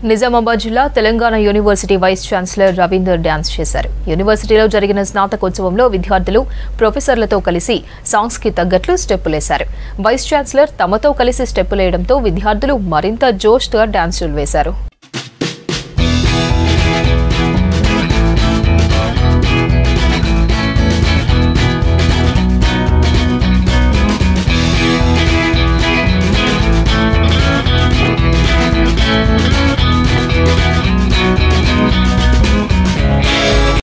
Nizamabad Jilla, Telangana University Vice Chancellor Ravinder Dance Chesar. University of Jarigina Kotsavamlo, Vidyardhulu, Professor Lato Kalisi, Sanskritika Gatlu, Stepulasar. Vice Chancellor Tamato Kalisi Stepula Vesthe, Vidyardhulu Marinta Josh To Dance Vesar.